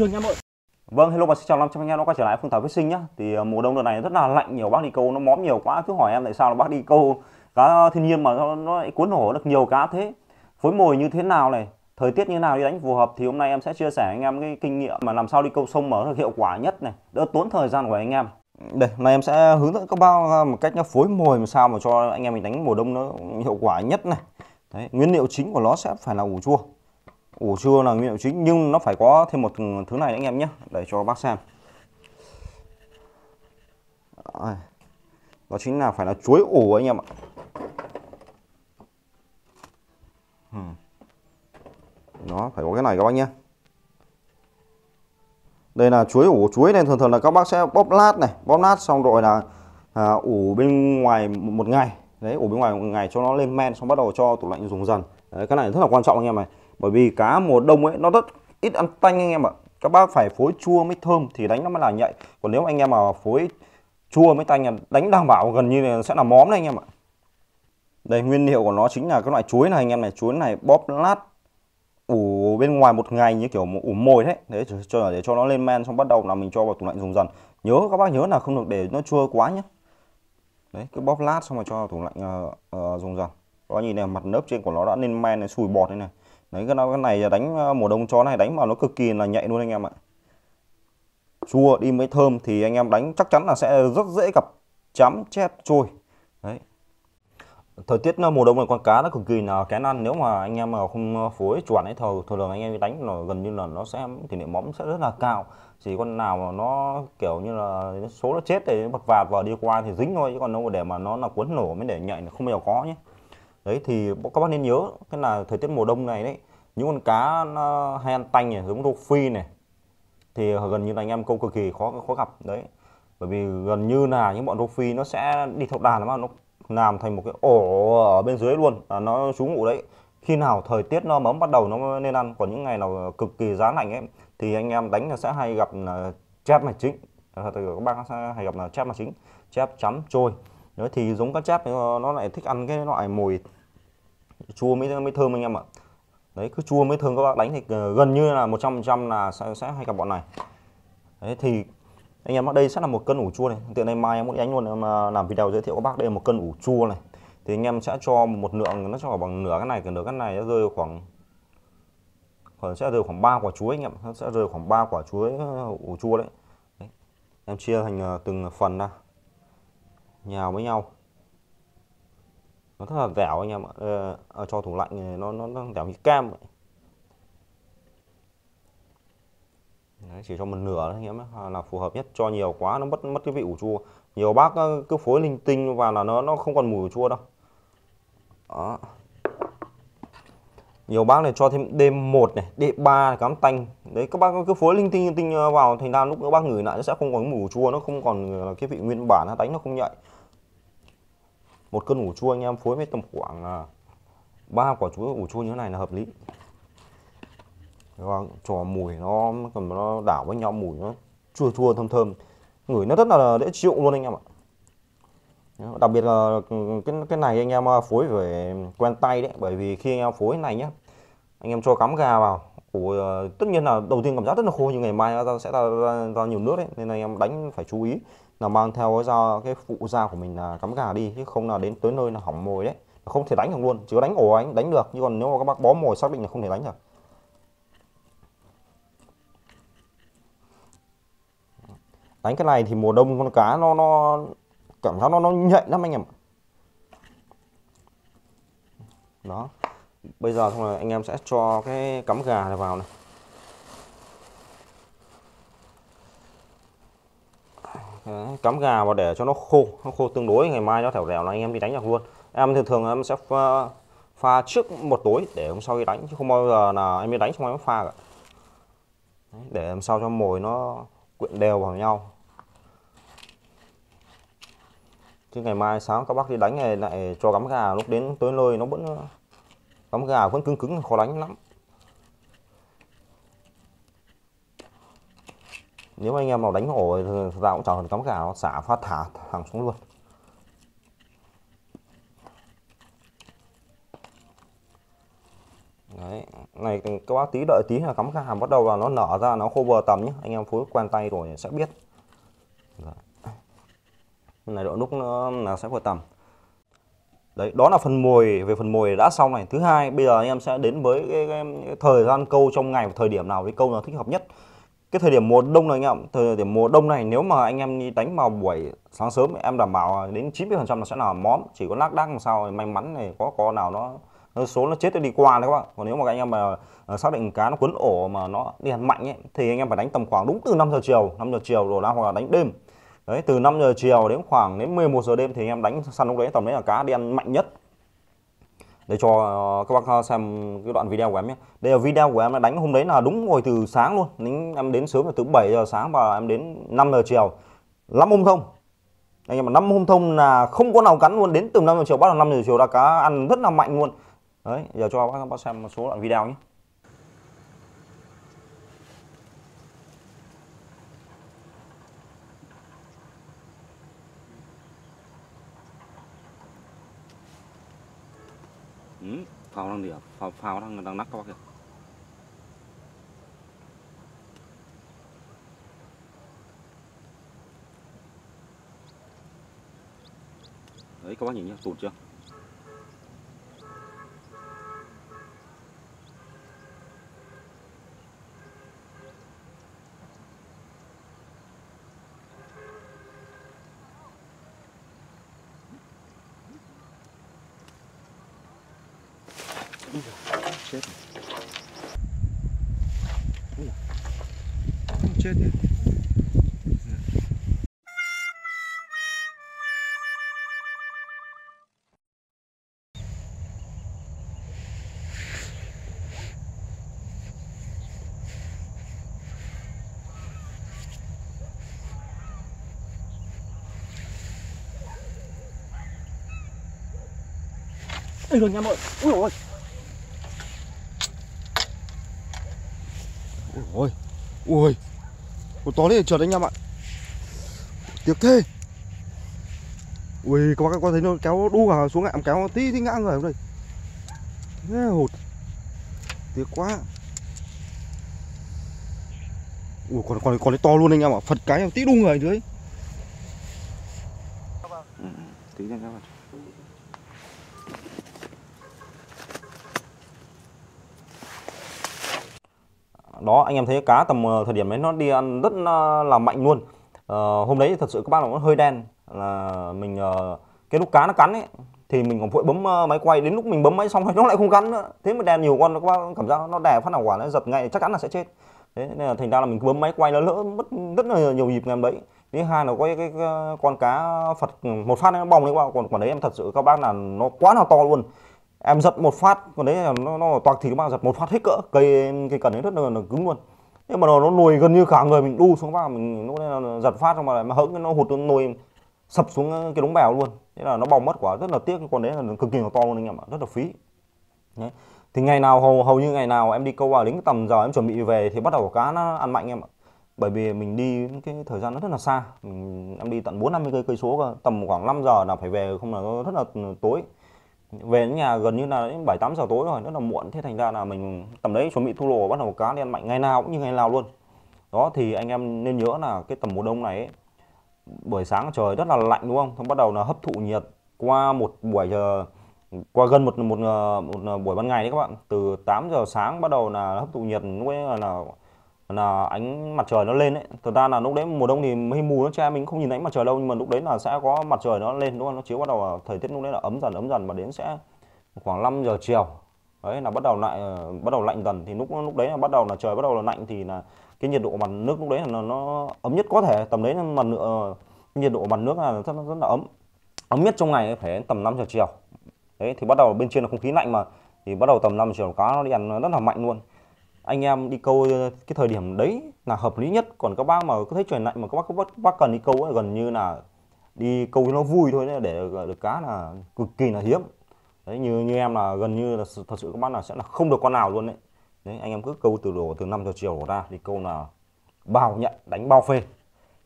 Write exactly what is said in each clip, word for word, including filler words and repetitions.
anh em ơi. Vâng, hello và xin chào năm trăm anh em đã quay trở lại Phương Thảo Fishing nhá. Thì mùa đông đợt này rất là lạnh, nhiều bác đi câu nó móm nhiều quá, cứ hỏi em tại sao là bác đi câu cá thiên nhiên mà nó, nó lại cuốn hổ được nhiều cá thế, phối mồi như thế nào này, thời tiết như thế nào đi đánh phù hợp. Thì hôm nay em sẽ chia sẻ anh em cái kinh nghiệm mà làm sao đi câu sông mở được hiệu quả nhất này, đỡ tốn thời gian của anh em. Đây, này em sẽ hướng dẫn các bác một cách phối mồi làm sao mà cho anh em mình đánh mùa đông nó hiệu quả nhất này. Đấy, nguyên liệu chính của nó sẽ phải là ủ chua. Ủ chua là nguyên liệu chính nhưng nó phải có thêm một thứ này anh em nhé, để cho bác xem. Đó chính là phải là chuối ủ anh em ạ. Nó phải có cái này các bác nhé. Đây là chuối ủ. Chuối này thường thường là các bác sẽ bóp lát này, bóp lát xong rồi là à, ủ bên ngoài một ngày. Đấy, ủ bên ngoài một ngày cho nó lên men, xong bắt đầu cho tủ lạnh dùng dần. Đấy, cái này rất là quan trọng anh em này, bởi vì cá mùa đông ấy nó rất ít ăn tanh anh em ạ. Các bác phải phối chua mới thơm thì đánh nó mới là nhạy. Còn nếu anh em mà phối chua mới tanh đánh đảm bảo gần như là sẽ là móm đấy anh em ạ. Đây, nguyên liệu của nó chính là cái loại chuối này anh em này, chuối này bóp lát, ủ bên ngoài một ngày như kiểu ủ mồi đấy, để cho để cho nó lên men xong bắt đầu là mình cho vào tủ lạnh dùng dần. Nhớ các bác nhớ là không được để nó chua quá nhé. Đấy, cứ bóp lát xong rồi cho vào tủ lạnh uh, uh, dùng dần. Đó, nhìn này, mặt lớp trên của nó đã lên men này, sùi bọt thế này. Đấy, cái cái này đánh mùa đông chó này đánh vào nó cực kỳ là nhạy luôn anh em ạ. Chua đi mới thơm thì anh em đánh chắc chắn là sẽ rất dễ gặp chấm chép trôi. Đấy. Thời tiết mùa đông này con cá nó cực kỳ là kén ăn, nếu mà anh em mà không phối chuẩn ấy thường thường anh em đánh nó gần như là nó sẽ tỷ lệ móm sẽ rất là cao. Chỉ con nào mà nó kiểu như là số nó chết thì bật vạt vào đi qua thì dính thôi, chứ còn đâu để mà nó là cuốn nổ mới để nhạy không bao giờ có nhé. Đấy thì các bác nên nhớ cái là thời tiết mùa đông này đấy, những con cá nó hay ăn tanh này, giống rô phi này thì gần như là anh em câu cực kỳ khó khó gặp đấy, bởi vì gần như là những bọn rô phi nó sẽ đi theo đàn mà nó làm thành một cái ổ ở bên dưới luôn, à, nó trú ngụ đấy. Khi nào thời tiết nó mấm bắt đầu nó nên ăn, còn những ngày nào cực kỳ giá lạnh ấy thì anh em đánh là sẽ hay gặp là chép mạch chính, à, các bác sẽ hay gặp là chép mạch chính, chép chấm trôi. Đấy, thì giống cá chép nó lại thích ăn cái loại mùi chua mới mới thơm anh em ạ. Đấy, cứ chua mới thơm các bác đánh thì gần như là một trăm phần trăm là sẽ, sẽ hay gặp bọn này. Đấy thì anh em ở đây sẽ là một cân ủ chua này. Tiện đây mai em muốn đánh luôn, em làm video giới thiệu các bác đây là một cân ủ chua này. Thì anh em sẽ cho một lượng nó cho bằng nửa cái này, nửa cái này nó rơi khoảng khoảng sẽ rơi khoảng ba quả chuối anh em, nó sẽ rơi khoảng ba quả chuối ủ chua đấy. Đấy. Em chia thành từng phần ra, nhào với nhau. Nó rất là dẻo anh em ạ. Ờ, cho tủ lạnh này, nó nó nó dẻo như cam vậy. Đấy, chỉ cho một nửa thôi anh em ấy, là phù hợp nhất, cho nhiều quá nó mất mất cái vị ủ chua. Nhiều bác cứ phối linh tinh vào là nó nó không còn mùi ủ chua đâu. Đó. Nhiều bác này cho thêm D một này, D ba cám tanh. Đấy, các bác cứ phối linh tinh linh tinh vào thành ra lúc các bác ngửi lại nó sẽ không còn mùi ủ chua, nó không còn cái vị nguyên bản, nó đánh nó không nhạy. Một cân ủ chua anh em phối với tầm khoảng ba quả chuối ủ chua như thế này là hợp lý. Và trò mùi nó còn nó đảo với nhau, mùi nó chua chua thơm thơm, ngửi nó rất là dễ chịu luôn anh em ạ. Đặc biệt là cái cái này anh em phối phải quen tay đấy, bởi vì khi anh em phối này nhé, anh em cho cắm gà vào, ủa, tất nhiên là đầu tiên cảm giác rất là khô nhưng ngày mai nó sẽ ra, ra, ra nhiều nước đấy, nên là anh em đánh phải chú ý là mang theo ra cái phụ da của mình là cắm gà đi, chứ không là đến tới nơi là hỏng mồi đấy, không thể đánh được luôn. Chỉ có đánh ổ anh đánh được, nhưng còn nếu mà các bác bó mồi xác định là không thể đánh được. Đánh cái này thì mùa đông con cá nó nó cảm giác nó nó nhạy lắm anh em. Đó. Bây giờ xong rồi anh em sẽ cho cái cắm gà này vào này. Đấy, cắm gà vào để cho nó khô, nó khô tương đối, ngày mai nó thẻo dẻo là anh em đi đánh được luôn. Em thường thường em sẽ pha, pha trước một tối để hôm sau đi đánh, chứ không bao giờ là em đi đánh xong em pha cả. Đấy, để làm sao cho mồi nó quyện đều vào nhau. Chứ ngày mai sáng các bác đi đánh này lại cho cắm gà, lúc đến tới nơi nó vẫn cắm gà vẫn cứng cứng khó đánh lắm. Nếu anh em nào đánh ổ ra cũng chẳng cần cắm gà, nó xả phát thả thẳng xuống luôn. Đấy, này các bác tí đợi tí là cắm cái hàm bắt đầu là nó nở ra, nó cover tầm nhé. Anh em phối quen tay rồi sẽ biết. Đấy. Này độ lúc nó là sẽ vừa tầm. Đấy, đó là phần mồi, về phần mồi đã xong này. Thứ hai, bây giờ anh em sẽ đến với cái, cái, cái thời gian câu trong ngày, thời điểm nào cái câu là thích hợp nhất. Cái thời điểm mùa đông này anh em, thời điểm mùa đông này nếu mà anh em đi đánh vào buổi sáng sớm em đảm bảo đến chín mươi phần trăm là sẽ là móm, chỉ có lác đác làm sao may mắn này có có nào nó số nó chết đi qua đấy các bạn. Còn nếu mà anh em mà xác định cá nó quấn ổ mà nó đi ăn mạnh ấy, thì anh em phải đánh tầm khoảng đúng từ năm giờ chiều, năm giờ chiều rồi là hoặc là đánh đêm. Đấy, từ năm giờ chiều đến khoảng đến mười một giờ đêm thì anh em đánh săn lúc đấy, tầm đấy là cá đi ăn mạnh nhất. Để cho các bác xem cái đoạn video của em nhé. Đây là video của em đánh hôm đấy là đúng ngồi từ sáng luôn. Nên em đến sớm là từ bảy giờ sáng và em đến năm giờ chiều. năm hôm thông. Anh em mà năm hôm thông là không có nào cắn luôn, đến từ năm giờ chiều bắt đầu năm giờ chiều là cá ăn rất là mạnh luôn. Đấy, giờ cho các bác xem một số đoạn video nhé. Ừ, phao đang đỉa, phao, phao đang, đang nắc các bác kìa. Đấy, các bác nhìn nhá, tụt chưa? Chết rồi. Chết rồi. Ê rồi em ơi. Úi dồi ôi. Ôi, ôi, một tó lên trượt anh em ạ. Tiếc thế. Ui, các bác có thấy nó kéo đu vào xuống ngạm, kéo tí tí ngã người hôm nay. Thế hột. Tiếc quá. Ui, còn còn còn lấy to luôn anh em ạ. Phật cái em tí đu người dưới. Ừ, tí ra các bạn. Đó, anh em thấy cá tầm thời điểm đấy nó đi ăn rất là mạnh luôn. À, hôm đấy thật sự các bác nó hơi đen, là mình cái lúc cá nó cắn ấy thì mình còn vội bấm máy quay, đến lúc mình bấm máy xong rồi nó lại không cắn nữa, thế mà đen nhiều con các bác cảm giác nó đẻ phát nào quả nó giật ngay chắc chắn là sẽ chết. Thế nên là thành ra là mình cứ bấm máy quay nó lỡ mất rất là nhiều nhịp ngày hôm đấy. Thứ hai là có cái, cái con cá Phật một phát nó bong đấy các bác, còn còn đấy em thật sự các bác là nó quá là to luôn. Em giật một phát, còn đấy là nó, nó toạc thì các bác giật một phát hết cỡ, cây cây cần ấy rất là, là cứng luôn. Nhưng mà nó, nó lùi gần như cả người mình đu xuống, các bác mình lúc đấy là giật phát xong mà lại mà hững nó hụt nó lùi sập xuống cái đống bèo luôn. Thế là nó bong mất quả rất là tiếc, con đấy là cực kỳ là to luôn anh em ạ, rất là phí. Đấy. Thì ngày nào hầu hầu như ngày nào em đi câu vào đến tầm giờ em chuẩn bị về thì bắt đầu cá nó ăn mạnh em ạ. Bởi vì mình đi cái thời gian nó rất là xa, mình, em đi tận bốn năm mươi cây số, tầm khoảng năm giờ là phải về, không là nó rất là tối. Về đến nhà gần như là đến bảy tám giờ tối rồi, rất là muộn, thế thành ra là mình tầm đấy chuẩn bị thu lồ bắt đầu cá đen mạnh ngày nào cũng như ngày nào luôn. Đó thì anh em nên nhớ là cái tầm mùa đông này ấy, buổi sáng trời rất là lạnh đúng không? Xong bắt đầu là hấp thụ nhiệt qua một buổi giờ, qua gần một một, một một buổi ban ngày đấy các bạn. Từ tám giờ sáng bắt đầu là hấp thụ nhiệt, lúc ấy là là ánh mặt trời nó lên đấy. Thật ra là lúc đấy mùa đông thì mây mù nó che mình không nhìn ánh mặt trời đâu, nhưng mà lúc đấy là sẽ có mặt trời nó lên đúng không, nó chiếu bắt đầu thời tiết lúc đấy là ấm dần ấm dần mà đến sẽ khoảng năm giờ chiều đấy là bắt đầu lại bắt đầu lạnh dần. Thì lúc lúc đấy là bắt đầu là trời bắt đầu là lạnh thì là cái nhiệt độ mặt nước lúc đấy là nó, nó ấm nhất có thể, tầm đấy mà nữa, nhiệt độ mặt nước là rất, rất là ấm ấm nhất trong ngày phải tầm năm giờ chiều đấy, thì bắt đầu bên trên là không khí lạnh mà, thì bắt đầu tầm năm giờ chiều cá nó đi ăn rất là mạnh luôn. Anh em đi câu cái thời điểm đấy là hợp lý nhất. Còn các bác mà cứ thấy trời lạnh mà các bác, các bác cần đi câu ấy, gần như là đi câu cho nó vui thôi đấy, để được, được cá là cực kỳ là hiếm đấy. Như như em là gần như là thật sự các bác là sẽ là không được con nào luôn đấy. Đấy anh em cứ câu từ đổ từ năm giờ chiều đổ ra đi câu là bao nhận, đánh bao phê,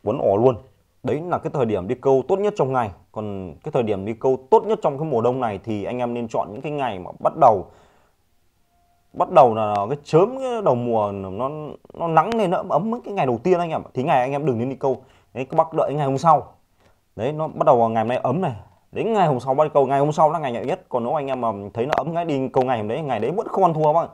quấn ổ luôn. Đấy là cái thời điểm đi câu tốt nhất trong ngày. Còn cái thời điểm đi câu tốt nhất trong cái mùa đông này thì anh em nên chọn những cái ngày mà bắt đầu bắt đầu là cái chớm cái đầu mùa nó nó nắng lên, nó ấm ấm cái ngày đầu tiên anh em, thì ngày anh em đừng đến đi câu đấy, các bác đợi ngày hôm sau đấy, nó bắt đầu ngày hôm nay ấm này đến ngày hôm sau bắt câu, ngày hôm sau là ngày nhẹ nhất. Còn nếu anh em mà thấy nó ấm ngay đi câu ngày hôm đấy, ngày đấy vẫn không ăn thua bác,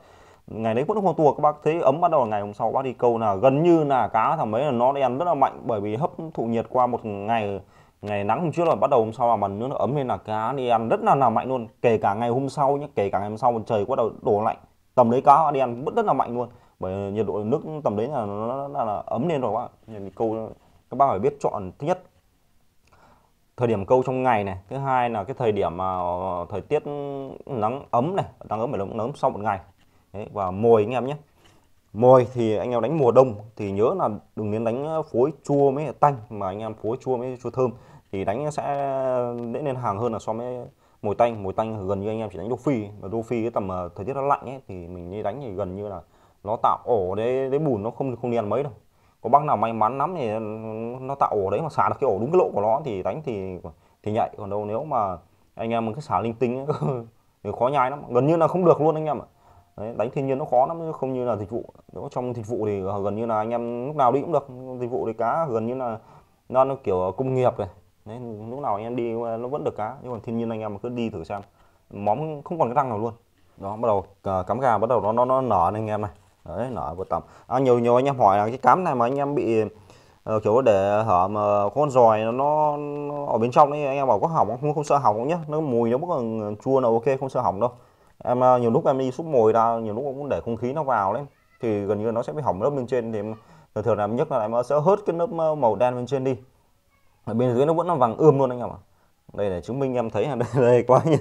ngày đấy vẫn không ăn thua các bác, thấy ấm bắt đầu là ngày hôm sau bác đi câu là gần như là cá thằng ấy là nó đen rất là mạnh, bởi vì hấp thụ nhiệt qua một ngày ngày nắng hôm trước là bắt đầu hôm sau là mần nước nó ấm lên là cá đi ăn rất là là mạnh luôn, kể cả ngày hôm sau nhé, kể cả ngày hôm sau trời bắt đầu đổ lạnh tầm đấy cá đi ăn vẫn rất là mạnh luôn, bởi nhiệt độ nước tầm đấy là nó là, là ấm lên rồi bác. Nhìn câu các bác phải biết chọn, thứ nhất thời điểm câu trong ngày này, thứ hai là cái thời điểm mà thời tiết nắng ấm này, nắng ấm phải nắng ấm sau một ngày đấy, và mồi anh em nhé. Mồi thì anh em đánh mùa đông thì nhớ là đừng nên đánh phối chua mới tanh, mà anh em phối chua mới chua thơm thì đánh sẽ dễ lên hàng hơn là so với mồi tanh. Mồi tanh gần như anh em chỉ đánh đô phi, và đô phi cái tầm thời tiết nó lạnh ấy, thì mình đi đánh thì gần như là nó tạo ổ đấy, đấy bùn nó không không đen mấy đâu. Có bác nào may mắn lắm thì nó tạo ổ đấy mà xả được cái ổ đúng cái lỗ của nó thì đánh thì thì nhạy, còn đâu nếu mà anh em cứ xả linh tinh ấy, thì khó nhai lắm, gần như là không được luôn anh em ạ. Đấy, đánh thiên nhiên nó khó lắm, không như là dịch vụ. Nếu trong dịch vụ thì gần như là anh em lúc nào đi cũng được, dịch vụ thì cá gần như là nó, nó kiểu công nghiệp này. Đấy, lúc nào anh em đi nó vẫn được cá, nhưng mà thiên nhiên anh em cứ đi thử xem, móm không còn cái răng nào luôn. Đó, bắt đầu cám gà bắt đầu nó nó, nó nở này anh em này. Đấy, nở vừa tầm. À, nhiều nhiều anh em hỏi là cái cám này mà anh em bị uh, kiểu để hở mà con giòi nó, nó ở bên trong đấy, anh em bảo có hỏng không, không sợ hỏng nhá. Nó mùi nó có chua là ok, không sợ hỏng đâu. Em nhiều lúc em đi xúc mồi ra, nhiều lúc cũng để không khí nó vào đấy thì gần như nó sẽ bị hỏng lớp bên trên, thì thường thường là em nhấc là em sẽ hớt cái lớp màu đen bên trên đi, ở bên dưới nó vẫn là vàng ươm luôn anh em ạ. Đây để chứng minh em thấy là đây, đây quá nhé,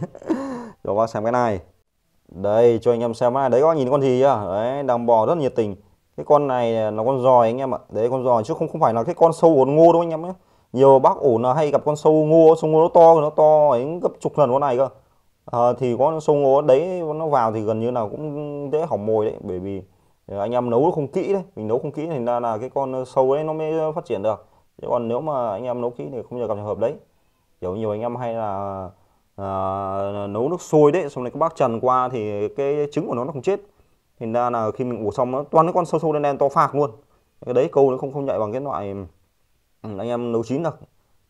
cho bác xem cái này, đây cho anh em xem cái này. Đấy, có nhìn con gì chưa đấy, đàn bò rất nhiệt tình. Cái con này là con giòi anh em ạ. Đấy, con giòi chứ không không phải là cái con sâu ổn ngô đâu anh em nhé. Nhiều bác ổn là hay gặp con sâu ngô, sâu ngô nó to, nó to ấy gấp chục lần con này cơ. À, thì có sông ngố đấy nó vào thì gần như là cũng dễ hỏng mồi đấy, bởi vì anh em nấu không kỹ đấy, mình nấu không kỹ thì ra là cái con sâu đấy nó mới phát triển được. Chứ còn nếu mà anh em nấu kỹ thì không bao giờ gặp trường hợp đấy. Kiểu nhiều anh em hay là à, nấu nước sôi đấy, xong này các bác trần qua thì cái trứng của nó nó không chết, thì ra là khi mình ủ xong nó toàn cái con sâu sâu đen đen to phạc luôn. Cái đấy câu nó không không nhạy bằng cái loại anh em nấu chín được.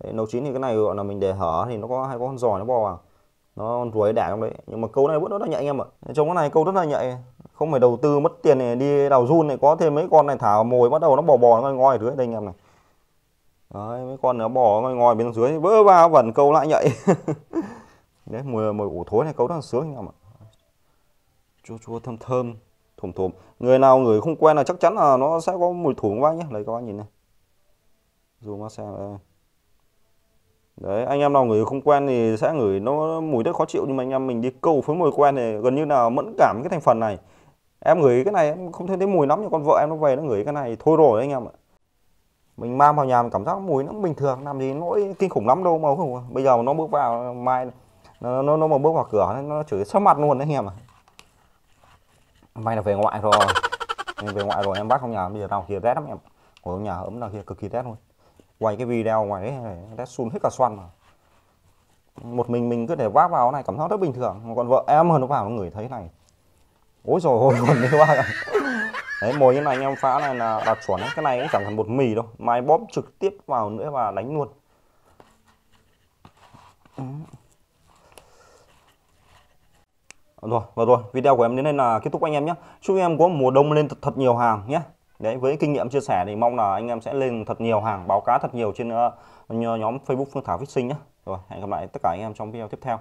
Đấy, nấu chín thì cái này gọi là mình để hở thì nó có hai con giòi nó bò vào, nó ruồi đẻ trong đấy. Nhưng mà câu này vẫn rất là nhạy anh em ạ. Trong cái này câu rất là nhạy, không phải đầu tư mất tiền này đi đào run này, có thêm mấy con này thả mồi bắt đầu nó bò bò nó ngoi ngoi ở dưới đây anh em này. Đấy, mấy con nó bò ngoi ngoi bên dưới vỡ vào vẩn câu lại nhạy. Đấy, mùi mùi ủ thối này câu rất là sướng anh em ạ. Chua chua thơm thơm, thùm thùm. Người nào người không quen là chắc chắn là nó sẽ có mùi thùm quá nhé. Đấy các bạn nhìn này. Dù mà xem đây. Đấy, anh em nào người không quen thì sẽ ngửi nó mùi rất khó chịu, nhưng mà anh em mình đi câu với mùi quen thì gần như là mẫn cảm cái thành phần này. Em ngửi cái này em không thấy thấy mùi lắm, nhưng con vợ em nó về nó ngửi cái này thôi rồi anh em ạ. Mình mang vào nhà mình cảm giác mùi nó bình thường, làm gì nỗi kinh khủng lắm đâu mà không. Bây giờ mà nó bước vào mai nó nó, nó mà bước vào cửa nó chửi sấp mặt luôn đấy anh em ạ. May là về ngoại rồi. Mình về ngoại rồi em bắt không nhà bây giờ nào kia rét lắm em. Ở nhà ấm nào kia cực kỳ rét luôn. Quay cái video ngoài đấy nó sun hết cả xoăn mà. Một mình mình cứ để vác vào cái này cảm giác rất bình thường, còn vợ em hơn nó vào nó ngửi thấy này. Ôi rồi ôi còn đấy bác. Đấy, mồi như này anh em phá này là đặt chuẩn, cái này cũng chẳng cần bột mì đâu, mai bóp trực tiếp vào nữa và đánh luôn. Rồi, và rồi, video của em đến đây là kết thúc anh em nhé. Chúc em có mùa đông lên thật, thật nhiều hàng nhé. Đấy, với kinh nghiệm chia sẻ thì mong là anh em sẽ lên thật nhiều hàng, báo cá thật nhiều trên uh, nhóm Facebook Phương Thảo Fishing nhé. Rồi, hẹn gặp lại tất cả anh em trong video tiếp theo.